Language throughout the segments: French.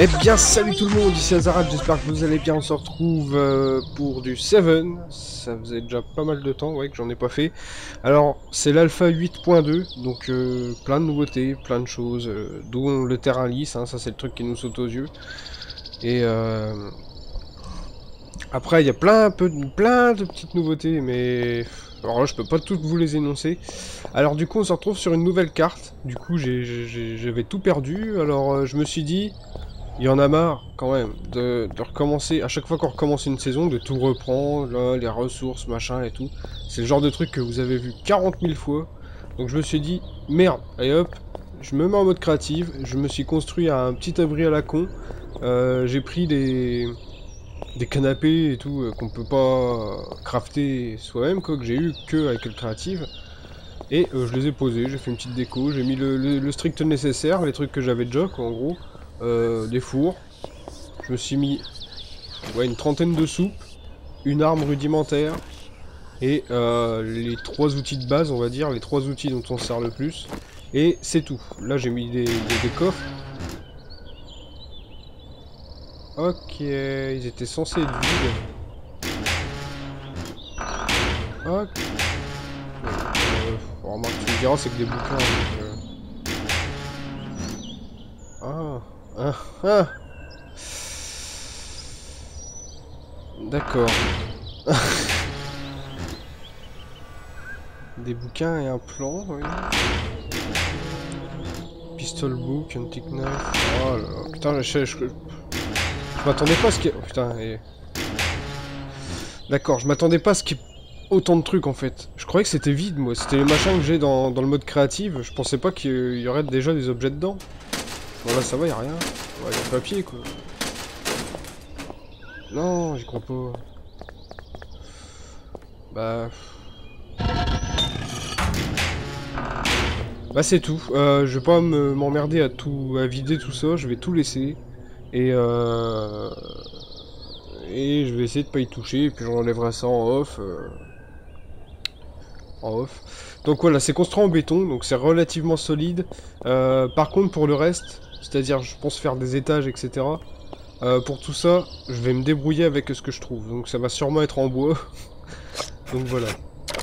Eh bien salut tout le monde, ici Azarath, j'espère que vous allez bien, on se retrouve pour du 7, ça faisait déjà pas mal de temps ouais, que j'en ai pas fait. Alors c'est l'alpha 8.2, donc plein de nouveautés, plein de choses, dont le terrain lisse, hein, ça c'est le truc qui nous saute aux yeux. Et après il y a plein de petites nouveautés, mais alors là je peux pas toutes vous les énoncer. Alors du coup on se retrouve sur une nouvelle carte, du coup j'avais tout perdu, alors je me suis dit... Il y en a marre quand même de recommencer, à chaque fois qu'on recommence une saison, de tout reprendre, là, les ressources, machin et tout. C'est le genre de truc que vous avez vu 40 000 fois. Donc je me suis dit, merde, allez hop, je me mets en mode créative, je me suis construit un petit abri à la con. J'ai pris des canapés et tout qu'on peut pas crafter soi-même, quoi, que j'ai eu que avec le créative. Et je les ai posés, j'ai fait une petite déco, j'ai mis le strict nécessaire, les trucs que j'avais déjà, quoi, en gros. Des fours, je me suis mis ouais, une trentaine de soupes, une arme rudimentaire et les trois outils de base, on va dire, les trois outils dont on se sert le plus, et c'est tout. Là j'ai mis des coffres. Ok, ils étaient censés être vides. Ok. Remarque, tu me diras, c'est que des bouquins. Ah. D'accord. Des bouquins et un plan, oui. Pistol book, antique knife. Oh là là. Putain, je m'attendais pas à ce qu'il y ait... Oh, putain, et... D'accord, je m'attendais pas à ce qu'il y ait autant de trucs en fait. Je croyais que c'était vide, moi. C'était les machins que j'ai dans le mode créatif. Je pensais pas qu'il y aurait déjà des objets dedans. Bon là ça va, y'a rien. Ouais, y'a un papier quoi. Non, j'y crois pas. Bah c'est tout. Je vais pas m'emmerder à vider tout ça. Je vais tout laisser. Et je vais essayer de pas y toucher. Et puis j'enlèverai ça en off. Donc voilà, c'est construit en béton. Donc c'est relativement solide. Par contre pour le reste... C'est-à-dire, je pense faire des étages, etc. Pour tout ça, je vais me débrouiller avec ce que je trouve. Donc ça va sûrement être en bois. Donc voilà.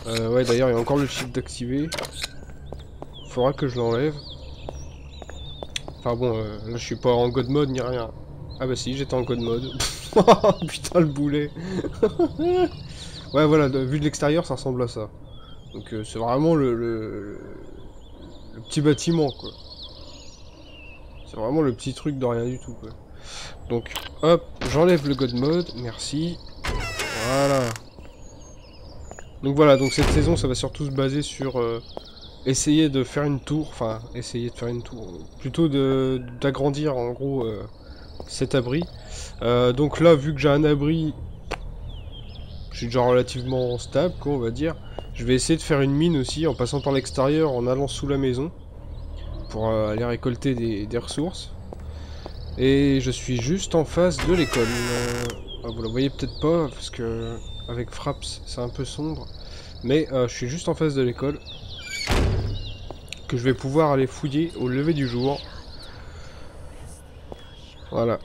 Ouais, d'ailleurs, il y a encore le shield d'activer. Faudra que je l'enlève. Enfin bon, là, je suis pas en god mode ni rien. Ah bah si, j'étais en god mode. Putain, le boulet. Ouais, voilà, vu de l'extérieur, ça ressemble à ça. Donc c'est vraiment le petit bâtiment, quoi. C'est vraiment le petit truc de rien du tout quoi. Donc hop, j'enlève le god mode, merci. Voilà. Donc voilà, donc cette saison ça va surtout se baser sur essayer de faire une tour, enfin essayer de faire une tour, plutôt d'agrandir en gros cet abri. Donc là vu que j'ai un abri, je suis déjà relativement stable quoi on va dire. Je vais essayer de faire une mine aussi en passant par l'extérieur, en allant sous la maison. Pour aller récolter des ressources. Et je suis juste en face de l'école. Vous la voyez peut-être pas parce que avec Fraps c'est un peu sombre, mais je suis juste en face de l'école que je vais pouvoir aller fouiller au lever du jour. Voilà.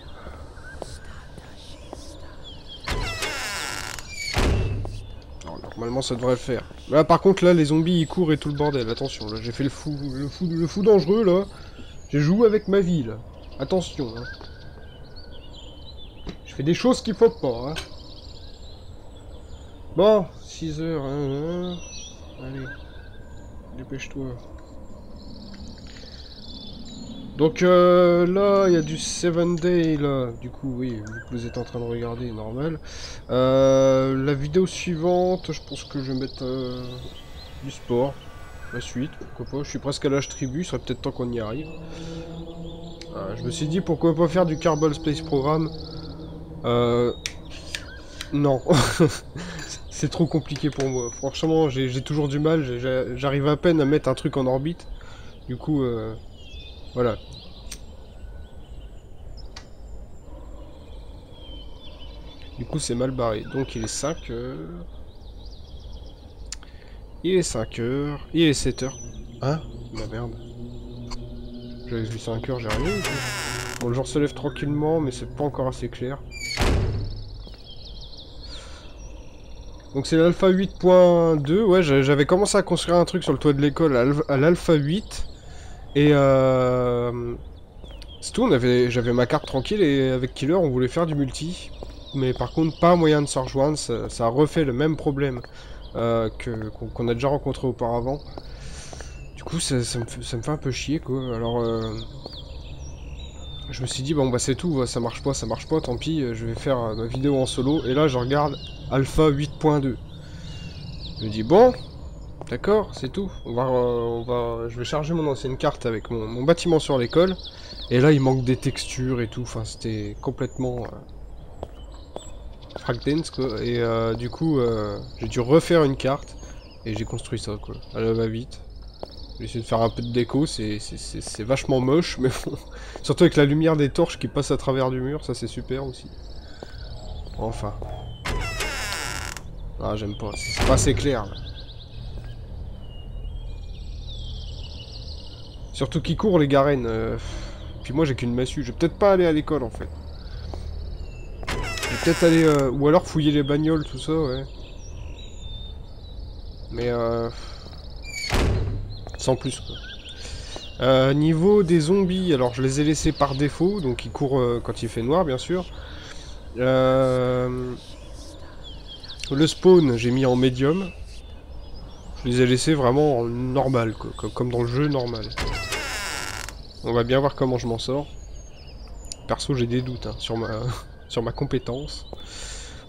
Normalement ça devrait le faire. Là par contre là les zombies ils courent et tout le bordel. Attention là j'ai fait le fou dangereux là. J'ai joué avec ma vie là. Attention hein. Je fais des choses qu'il faut pas hein. Bon 6 heures hein. Allez dépêche-toi. Donc là il y a du 7 Days là, du coup oui, vu que vous êtes en train de regarder, normal. La vidéo suivante, je pense que je vais mettre du sport, la suite, pourquoi pas, je suis presque à l'âge tribu, il serait peut-être temps qu'on y arrive. Je me suis dit pourquoi pas faire du Kerbal Space Programme. Non, c'est trop compliqué pour moi, franchement j'ai toujours du mal, j'arrive à peine à mettre un truc en orbite, du coup... Voilà. Du coup, c'est mal barré. Donc, il est 5 heures. Il est 5 heures. Il est 7 heures. Hein ? Bah merde. J'avais vu 5 heures, j'ai rien vu. Bon, le jour se lève tranquillement, mais c'est pas encore assez clair. Donc c'est l'alpha 8.2, ouais, j'avais commencé à construire un truc sur le toit de l'école à l'alpha 8. Et c'est tout, j'avais ma carte tranquille et avec Killer on voulait faire du multi. Mais par contre pas moyen de se rejoindre, ça a refait le même problème qu'on a déjà rencontré auparavant. Du coup ça me fait un peu chier quoi, alors je me suis dit bon bah c'est tout, ça marche pas, tant pis, je vais faire ma vidéo en solo. Et là je regarde Alpha 8.2. Je me dis bon, d'accord, c'est tout. Je vais charger mon ancienne carte avec mon bâtiment sur l'école. Et là il manque des textures et tout. Enfin c'était complètement fractance quoi. Et du coup j'ai dû refaire une carte. Et j'ai construit ça quoi. À la va-vite. J'ai essayé de faire un peu de déco. C'est vachement moche mais bon. Surtout avec la lumière des torches qui passe à travers du mur. Ça c'est super aussi. Enfin. Ah, j'aime pas, c'est pas assez clair. Là. Surtout qu'ils courent les garennes. Puis moi j'ai qu'une massue, je vais peut-être pas aller à l'école en fait. Je vais peut-être aller... Ou alors fouiller les bagnoles, tout ça, ouais. Mais... Sans plus quoi. Niveau des zombies, alors je les ai laissés par défaut, donc ils courent quand il fait noir bien sûr. Le spawn, j'ai mis en médium. Je les ai laissés vraiment en normal, quoi, comme dans le jeu normal. On va bien voir comment je m'en sors. Perso, j'ai des doutes hein, sur ma compétence.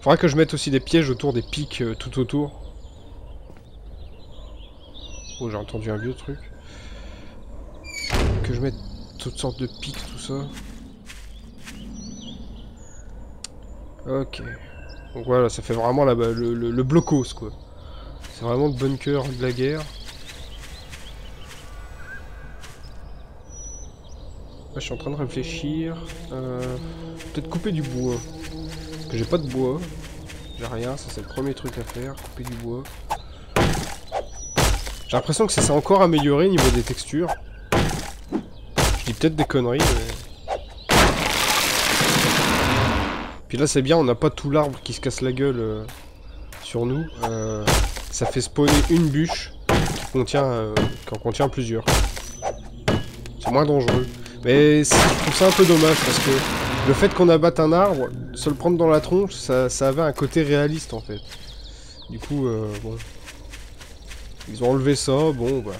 Faudra que je mette aussi des pièges autour des pics tout autour. Oh, j'ai entendu un vieux truc. Que je mette toutes sortes de pics, tout ça. Ok. Donc voilà, ça fait vraiment le blocos quoi. C'est vraiment le bunker de la guerre. Là, je suis en train de réfléchir. Peut-être couper du bois. Parce que j'ai pas de bois. J'ai rien, ça c'est le premier truc à faire. Couper du bois. J'ai l'impression que ça s'est encore amélioré au niveau des textures. Je dis peut-être des conneries, mais... Puis là c'est bien, on n'a pas tout l'arbre qui se casse la gueule sur nous. Ça fait spawner une bûche qui en contient plusieurs. C'est moins dangereux. Mais je trouve ça un peu dommage parce que le fait qu'on abatte un arbre, se le prendre dans la tronche, ça avait un côté réaliste en fait. Du coup, bon. Ils ont enlevé ça, bon bah.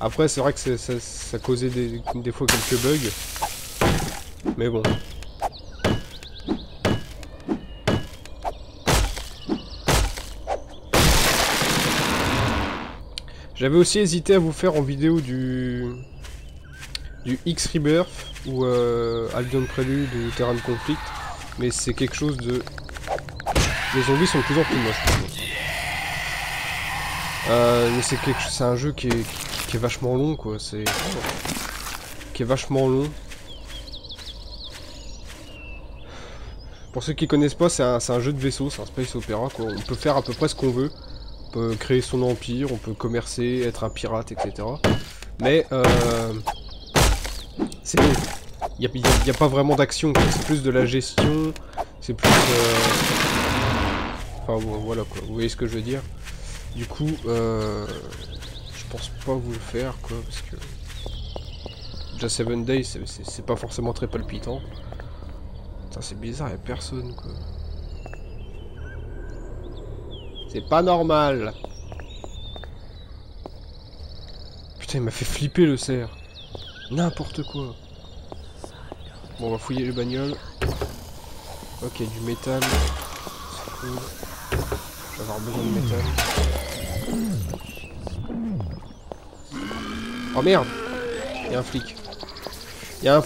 Après c'est vrai que ça causait des fois quelques bugs. Mais bon. J'avais aussi hésité à vous faire en vidéo du X-Rebirth ou Albion Prelude ou Terrain Conflict, mais c'est quelque chose de... Les zombies sont de plus en plus moches. Mais c'est un jeu qui est vachement long quoi, c'est... Qui est vachement long. Pour ceux qui connaissent pas, c'est un jeu de vaisseau, c'est un space opéra quoi, on peut faire à peu près ce qu'on veut. On peut créer son empire, on peut commercer, être un pirate, etc. Mais c'est long. Il n'y a pas vraiment d'action, c'est plus de la gestion, c'est plus... Enfin bon, voilà quoi, vous voyez ce que je veux dire. Du coup, je pense pas vous le faire quoi, parce que... Déjà 7 Days, c'est pas forcément très palpitant. Putain, c'est bizarre, il n'y a personne quoi. C'est pas normal. Putain, il m'a fait flipper le cerf. N'importe quoi. Bon, on va fouiller les bagnoles. Ok, du métal. C'est cool. Je vais avoir besoin de métal. Oh merde. Il y a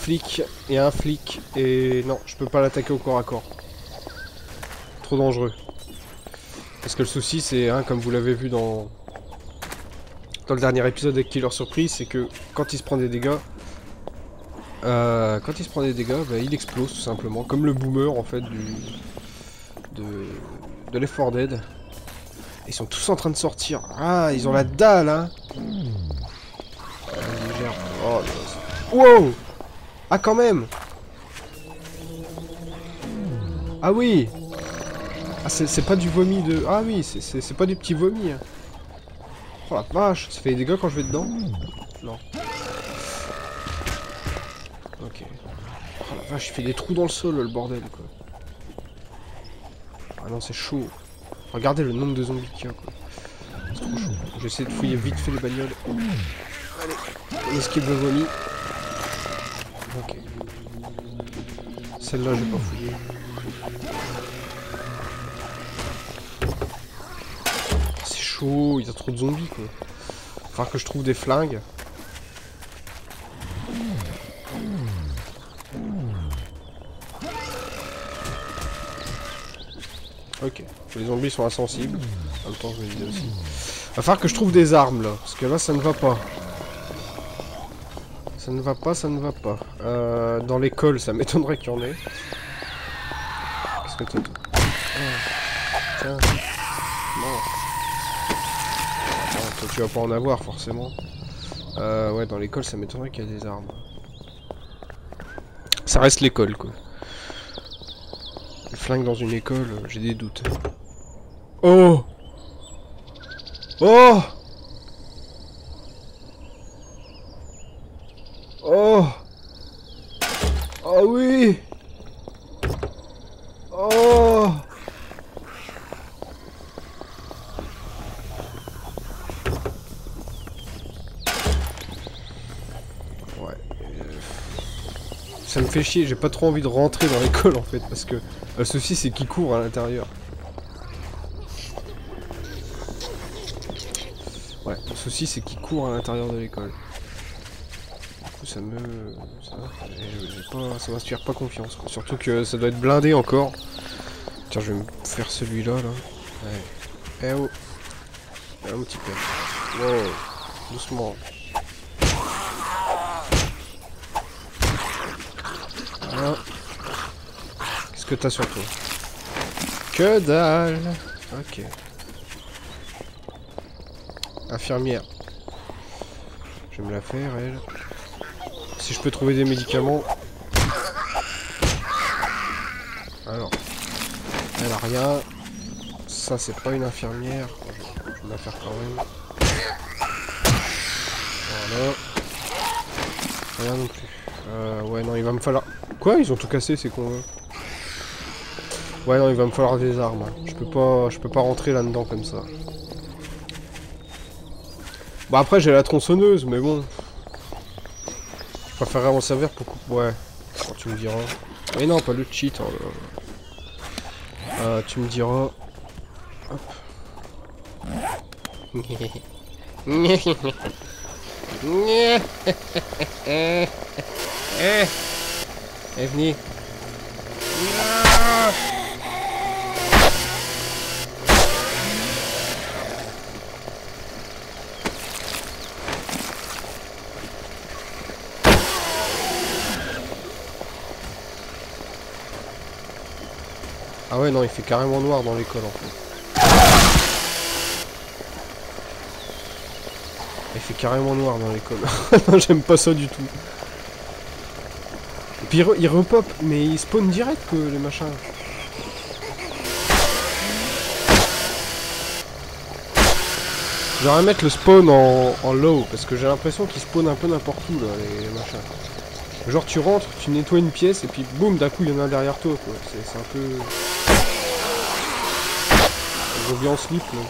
un flic. Et non, je peux pas l'attaquer au corps à corps. Trop dangereux. Parce que le souci c'est, hein, comme vous l'avez vu dans le dernier épisode avec Killer Surprise, c'est que quand il se prend des dégâts, bah, il explose tout simplement, comme le boomer en fait de Left for Dead. Ils sont tous en train de sortir. Ah, ils ont la dalle hein. Oh, wow. Ah quand même. Ah oui! Ah, c'est pas du vomi de... Ah oui, c'est pas du petit vomi. Hein. Oh la vache, ça fait des dégâts quand je vais dedans? Non. Ok. Oh la vache, il fait des trous dans le sol, le bordel, quoi. Ah non, c'est chaud. Regardez le nombre de zombies qu'il y a, quoi. C'est trop chaud. J'essaie de fouiller vite fait les bagnoles. Allez, on esquive le vomi. Ok. Celle-là, j'ai pas fouillé. C'est chaud, il y a trop de zombies, quoi. Faut que je trouve des flingues. Ok, les zombies sont insensibles. En même temps, je me disais aussi. Va falloir que je trouve des armes là, parce que là ça ne va pas. Ça ne va pas, ça ne va pas. Dans l'école, ça m'étonnerait qu'il y en ait. Qu'est-ce que t'as, toi? Tiens. Non. Attends, toi tu vas pas en avoir forcément. Ouais, dans l'école, ça m'étonnerait qu'il y ait des armes. Ça reste l'école quoi. Le flingue dans une école, j'ai des doutes. Oh! Oh! Oh! Oh oui! Oh! Ouais. Ça me fait chier, j'ai pas trop envie de rentrer dans l'école en fait, parce que... Le souci c'est qu'il court à l'intérieur. Ouais, le souci c'est qu'il court à l'intérieur de l'école. Du coup ça me... ça m'inspire pas confiance. Surtout que ça doit être blindé encore. Tiens, je vais me faire celui-là, là. Ouais. Eh oh. Eh oh, petit peu. Wow. Doucement. Voilà. Que t'as sur toi? Que dalle. Ok. Infirmière. Je vais me la faire, elle. Si je peux trouver des médicaments. Alors. Elle a rien. Ça, c'est pas une infirmière. Je vais la faire quand même. Voilà. Rien non plus. Ouais, non, il va me falloir... Quoi? Ils ont tout cassé, c'est qu'on veut. Ouais non, il va me falloir des armes. Je peux pas rentrer là-dedans comme ça. Bah après j'ai la tronçonneuse, mais bon. Je préférerais m'en servir pour couper. Ouais. Bon, tu me diras. Mais non, pas le cheat. Hein, tu me diras. Hop. Eh, venez. Ah ouais non, il fait carrément noir dans l'école en fait. Il fait carrément noir dans l'école. J'aime pas ça du tout. Et puis il repop, mais il spawn direct que les machins. J'aimerais mettre le spawn en low parce que j'ai l'impression qu'il spawn un peu n'importe où là les machins. Genre tu rentres, tu nettoies une pièce et puis boum, d'un coup il y en a un derrière toi quoi. C'est un peu... Je reviens en slip là.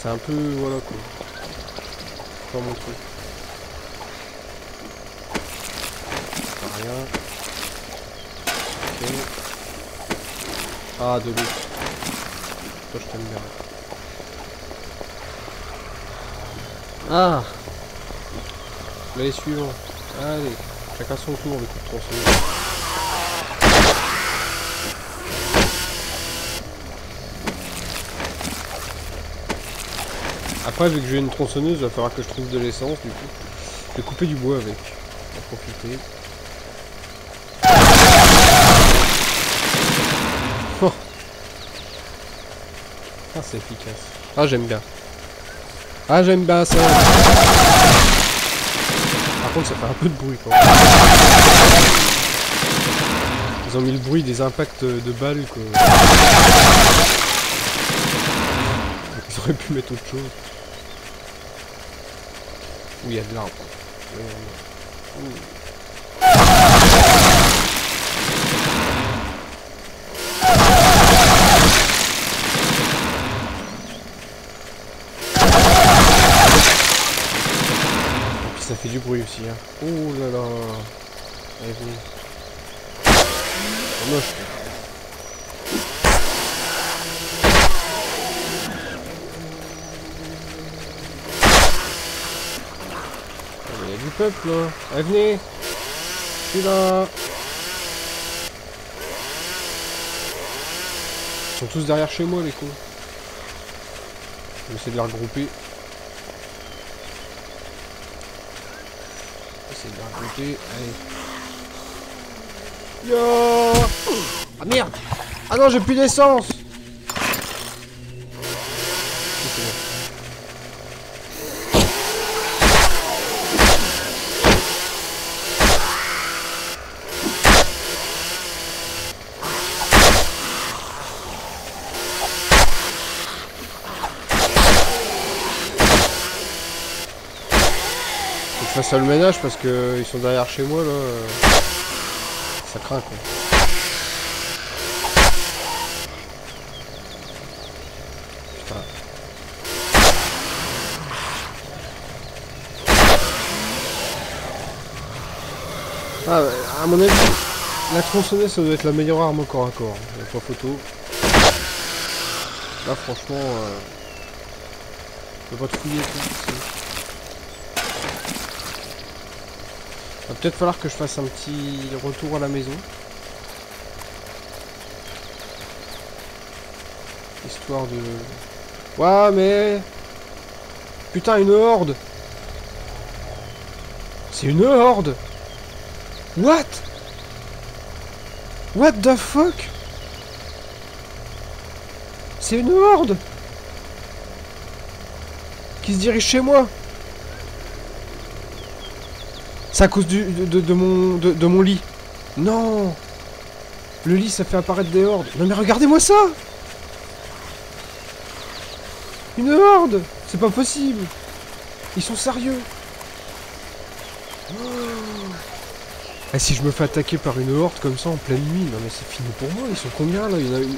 C'est un peu... Voilà quoi. C'est pas mon truc. Rien. Ok. Ah, de l'eau. Toi je t'aime bien. Ah. Allez, suivant. Allez, chacun son tour, le coup de tronçonneuse. Après, vu que j'ai une tronçonneuse, il va falloir que je trouve de l'essence, du coup. Je vais couper du bois avec. On va profiter. Oh. Ah, c'est efficace. Ah, j'aime bien. Ah, j'aime bien ça. Par contre ça fait un peu de bruit quand même. Ils ont mis le bruit des impacts de balles, quoi. Donc ils auraient pu mettre autre chose. Ouh, il y a de l'arbre. Ça fait du bruit aussi, hein. Oh là là. Allez, vous. C'est moche. Il y a du peuple, là. Allez, venez. Je suis là. Ils sont tous derrière chez moi, les cons. Je vais essayer de les regrouper. Allez. Yo. Ah merde. Ah non, j'ai plus d'essence. Je fasse le ménage parce que ils sont derrière chez moi là. Ça craint, quoi. Putain. Ah, à mon avis, la tronçonneuse ça doit être la meilleure arme au corps à corps. Il n'y a pas photo. Là franchement, je peux pas te fouiller tout. Va peut-être falloir que je fasse un petit retour à la maison. Histoire de... Ouais mais... Putain, une horde. C'est une horde. What? What the fuck? C'est une horde qui se dirige chez moi. C'est à cause de mon lit. Non. Le lit, ça fait apparaître des hordes. Non mais regardez-moi ça. Une horde. C'est pas possible. Ils sont sérieux. Oh. Ah, si je me fais attaquer par une horde comme ça en pleine nuit, non mais c'est fini pour moi. Ils sont combien là? Il y en a une...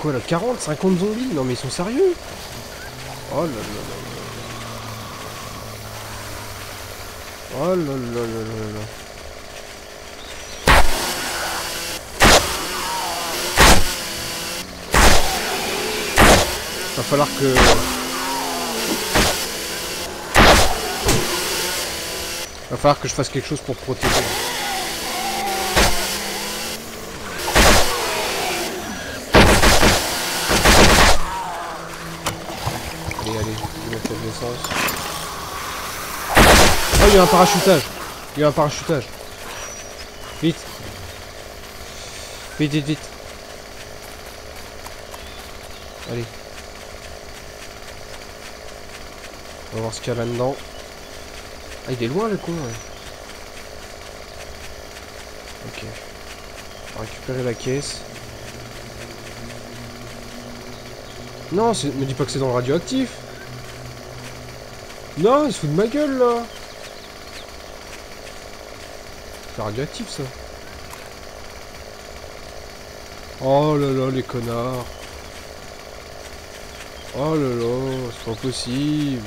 Quoi là, 40, 50 zombies? Non mais ils sont sérieux. Oh là là là. Oh là là là là là. Va falloir que... Va falloir que je fasse quelque chose pour protéger. Allez, allez, je vais mettre de l'essence. Oh, il y a un parachutage. Il y a un parachutage. Vite. Vite, vite, vite. Allez. On va voir ce qu'il y a là-dedans. Ah, il est loin, le con. Ouais. Ok. On va récupérer la caisse. Non, me dis pas que c'est dans le radioactif. Non, il se fout de ma gueule, là. C'est radioactif, ça. Oh là là, les connards. Oh là là, c'est pas possible.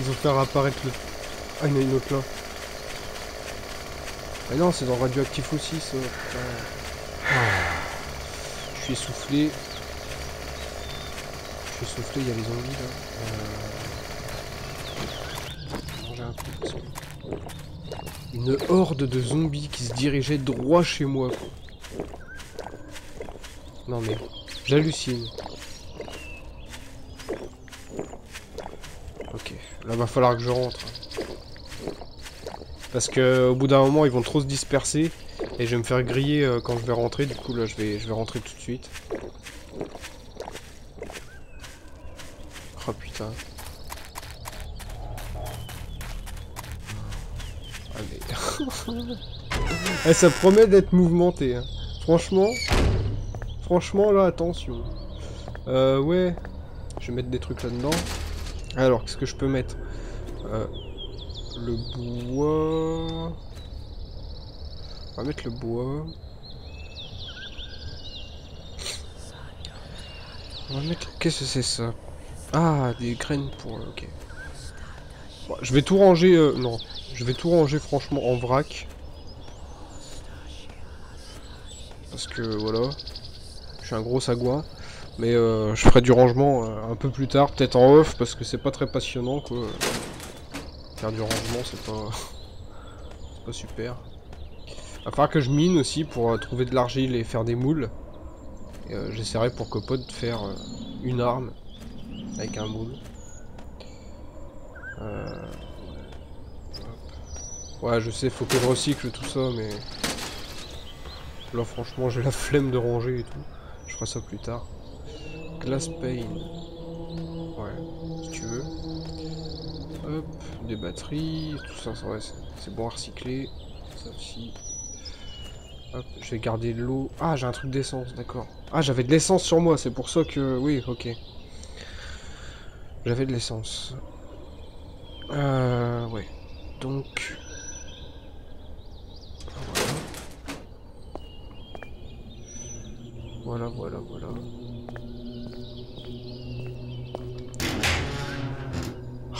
Ils ont fait apparaître le... Ah, il y en a une autre là. Ah non, c'est dans radioactif aussi, ça. Je suis essoufflé. Je suis essoufflé, il y a les zombies, là. J'ai un coup de son. Une horde de zombies qui se dirigeait droit chez moi. Non mais, j'hallucine. Ok, là va falloir que je rentre. Parce que au bout d'un moment ils vont trop se disperser et je vais me faire griller quand je vais rentrer. Du coup là je vais rentrer tout de suite. Oh putain. Allez. Eh, ça promet d'être mouvementé. Hein. Franchement, là, attention. Ouais. Je vais mettre des trucs là-dedans. Alors, qu'est-ce que je peux mettre? Le bois... On va mettre le bois. On va mettre... Qu'est-ce que c'est ça? Ah, des graines pour... Ok. Bon, je vais tout ranger... Non. Je vais tout ranger franchement en vrac. Parce que voilà. Je suis un gros sagouin. Mais je ferai du rangement un peu plus tard. Peut-être en off parce que c'est pas très passionnant quoi. Faire du rangement c'est pas... c'est pas super. À part que je mine aussi pour trouver de l'argile et faire des moules. J'essaierai pour Copod de faire une arme avec un moule. Ouais, je sais, faut que je recycle tout ça, mais là franchement j'ai la flemme de ranger et tout. Je ferai ça plus tard. Glass Pain. Ouais, si tu veux. Hop, des batteries, tout ça, ouais, c'est bon à recycler. Ça aussi. Hop, je vais garder de l'eau. Ah, j'ai un truc d'essence, d'accord. Ah, j'avais de l'essence sur moi, c'est pour ça que... Oui, ok. J'avais de l'essence. Ouais. Donc... Voilà, voilà, voilà.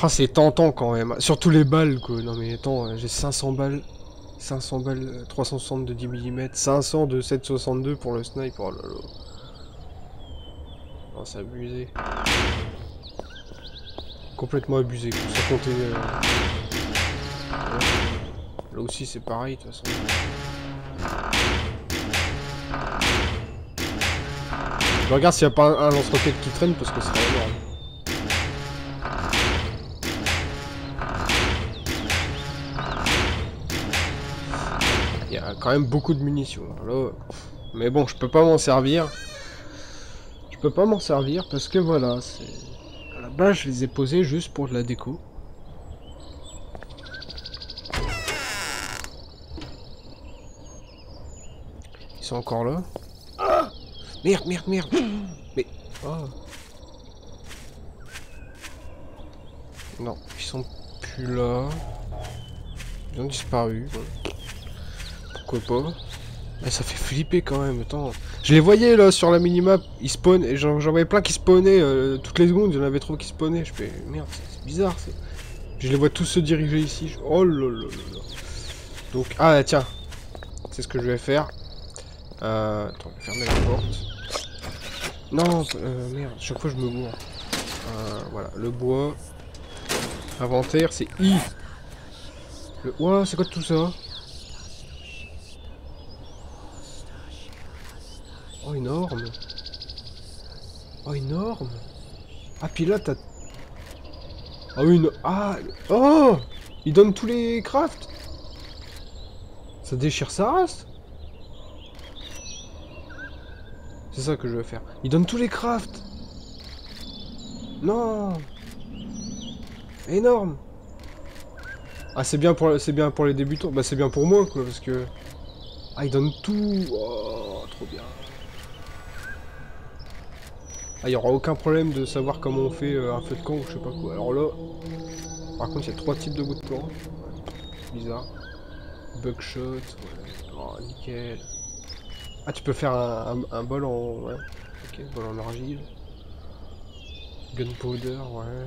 Ah, c'est tentant quand même. Surtout les balles, quoi. Non mais attends, j'ai 500 balles. 500 balles, 360 de 10 mm, 500 de 7,62 pour le sniper. Oh là là. Oh, c'est abusé. Complètement abusé. Sans compter. Là aussi, c'est pareil, de toute façon. Je regarde s'il n'y a pas un lance-roquette qui traîne parce que c'est énorme. Quand même beaucoup de munitions là. Mais bon, je peux pas m'en servir. Je peux pas m'en servir parce que voilà, c'est... À la base, je les ai posés juste pour de la déco. Ils sont encore là. Ah, merde, merde. Mais... Oh. Non, ils sont plus là. Ils ont disparu. Ouais. Pourquoi pas. Mais ça fait flipper quand même, attends. Je les voyais là sur la minimap, ils spawnent, et j'en voyais plein qui spawnaient, toutes les secondes, il y en avait trop qui spawnaient. Je fais, merde, c'est bizarre. Je les vois tous se diriger ici. Oh là là là. Donc, ah tiens, c'est ce que je vais faire. Attends, je vais fermer la porte. Non, merde, chaque fois je me bourre. Voilà, le bois. Inventaire, c'est I. Ouah, c'est quoi tout ça? Oh énorme. Oh énorme. Ah puis là t'as... Ah oui no... Ah. Oh. Il donne tous les crafts. Ça déchire sa race. C'est ça que je veux faire. Il donne tous les crafts. Non. Énorme. Ah c'est bien pour les débutants. Bah c'est bien pour moi quoi parce que... Ah il donne tout. Oh trop bien. Ah, il n'y aura aucun problème de savoir comment on fait un feu de camp ou je sais pas quoi. Alors là, par contre, il y a 3 types de bouts de camp. Ouais. Bizarre. Buckshot, ouais. Oh, nickel. Ah, tu peux faire un bol en... Ouais. Ok, bol en argile. Gunpowder, ouais.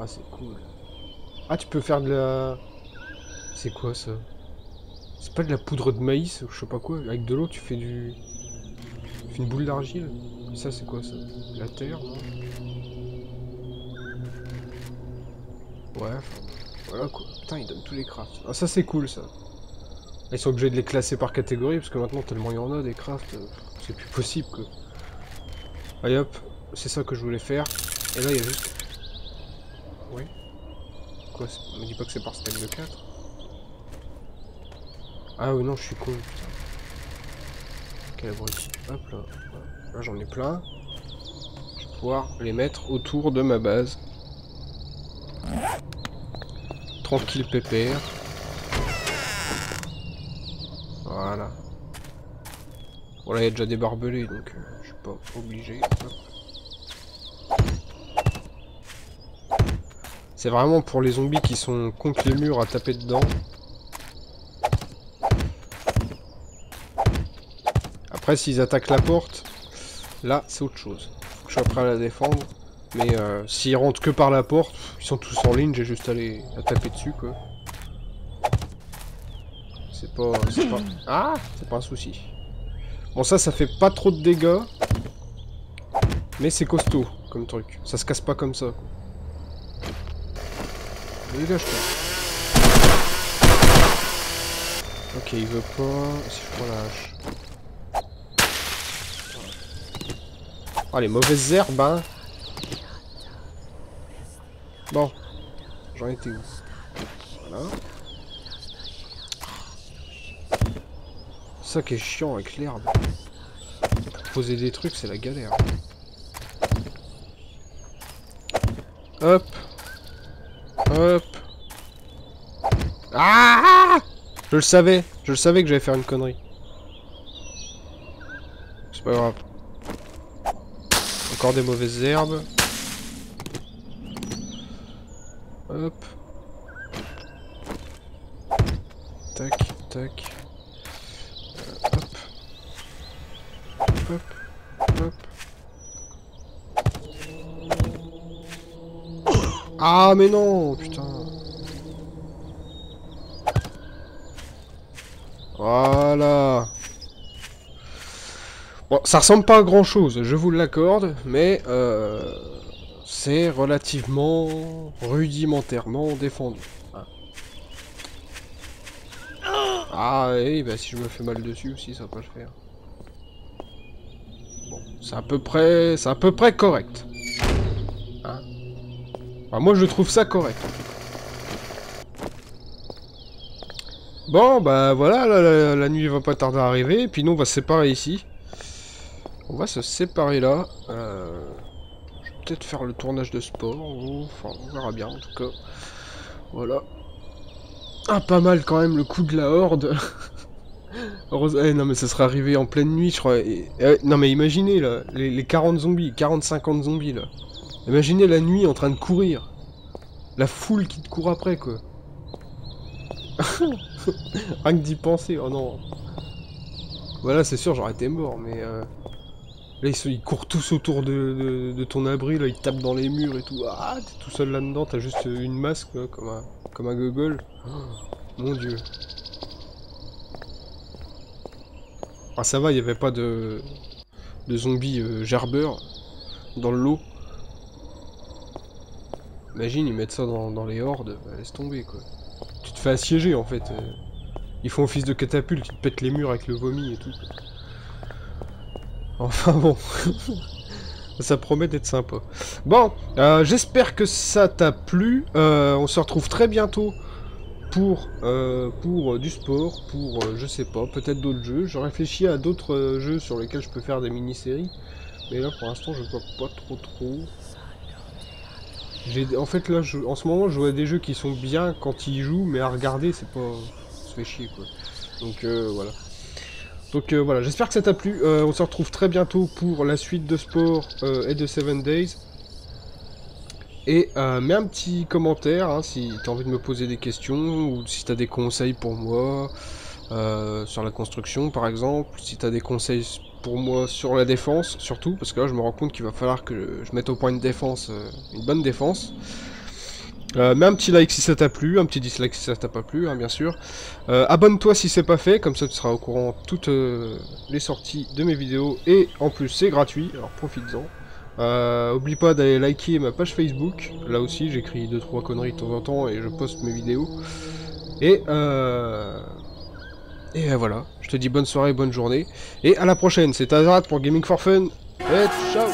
Ah, c'est cool. Ah, tu peux faire de la... C'est quoi, ça? C'est pas de la poudre de maïs ou je sais pas quoi. Avec de l'eau, tu fais du... Une boule d'argile. Et ça c'est quoi ça? La terre non? Ouais, voilà quoi. Putain ils donnent tous les crafts. Ah ça c'est cool ça. Ils sont obligés de les classer par catégorie parce que maintenant tellement il y en a des crafts, c'est plus possible quoi. Allez hop, c'est ça que je voulais faire. Et là il y a juste... Oui. Quoi? On me dit pas que c'est par stack de 4. Ah oui non je suis con cool, putain. Hop là, là j'en ai plein. Je vais pouvoir les mettre autour de ma base. Tranquille pépère. Voilà. Bon là il y a déjà des barbelés donc je suis pas obligé. C'est vraiment pour les zombies qui sont contre les murs à taper dedans. Après s'ils attaquent la porte, là c'est autre chose. Faut que je sois prêt à la défendre. Mais s'ils rentrent que par la porte, ils sont tous en ligne, j'ai juste à les taper dessus quoi. C'est pas... Ah, c'est pas un souci. Bon ça fait pas trop de dégâts. Mais c'est costaud comme truc. Ça se casse pas comme ça quoi. Dégage toi. Ok il veut pas... Si je prends la hache. Ah les mauvaises herbes hein. Bon, j'en étais où? Voilà. Ça qui est chiant avec l'herbe. Poser des trucs, c'est la galère. Hop. Hop. Ah! Je le savais que j'allais faire une connerie. C'est pas grave. Encore des mauvaises herbes. Hop. Tac, tac. Hop. Hop. Hop. Ah mais non, putain. Voilà. Bon, ça ressemble pas à grand chose, je vous l'accorde, mais c'est relativement rudimentairement défendu. Ah et bah si je me fais mal dessus aussi ça va pas le faire. Bon, c'est à peu près correct. Hein enfin, moi je trouve ça correct. Bon bah voilà, la nuit va pas tarder à arriver, et puis nous on va se séparer ici. On va se séparer là. Peut-être faire le tournage de sport, enfin on verra bien en tout cas. Voilà. Ah pas mal quand même le coup de la horde. Heureusement, non mais ça serait arrivé en pleine nuit je crois. Non mais imaginez là, les 40 zombies, 40-50 zombies là. Imaginez la nuit en train de courir. La foule qui te court après quoi. Rien que d'y penser, oh non. Voilà c'est sûr j'aurais été mort mais... Là, ils courent tous autour de ton abri, là, ils tapent dans les murs et tout. Ah, t'es tout seul là-dedans, t'as juste une masque, là, comme un gogol. Oh, mon dieu. Ah, ça va, il n'y avait pas de zombies gerbeurs dans le lot. Imagine, ils mettent ça dans les hordes, bah, laisse tomber, quoi. Tu te fais assiéger, en fait. Ils font office de catapulte, ils te pètent les murs avec le vomi et tout. Enfin bon, ça promet d'être sympa. Bon, j'espère que ça t'a plu. On se retrouve très bientôt pour du sport, pour je sais pas, peut-être d'autres jeux. Je réfléchis à d'autres jeux sur lesquels je peux faire des mini-séries. Mais là pour l'instant je vois pas trop. En fait là, en ce moment je vois des jeux qui sont bien quand ils jouent, mais à regarder c'est pas... Ça fait chier quoi. Donc voilà. Donc voilà, j'espère que ça t'a plu, on se retrouve très bientôt pour la suite de sport et de 7 Days. Et mets un petit commentaire hein, si t'as envie de me poser des questions, ou si t'as des conseils pour moi sur la construction par exemple, si t'as des conseils pour moi sur la défense surtout, parce que là je me rends compte qu'il va falloir que je mette au point une défense, une bonne défense. Mets un petit like si ça t'a plu, un petit dislike si ça t'a pas plu, hein, bien sûr. Abonne-toi si c'est pas fait, comme ça tu seras au courant de toutes les sorties de mes vidéos. Et en plus c'est gratuit, alors profites-en. Oublie pas d'aller liker ma page Facebook, là aussi j'écris 2-3 conneries de temps en temps et je poste mes vidéos. Et voilà, je te dis bonne soirée, bonne journée. Et à la prochaine, c'est Azarath pour Gaming for Fun. Et ciao.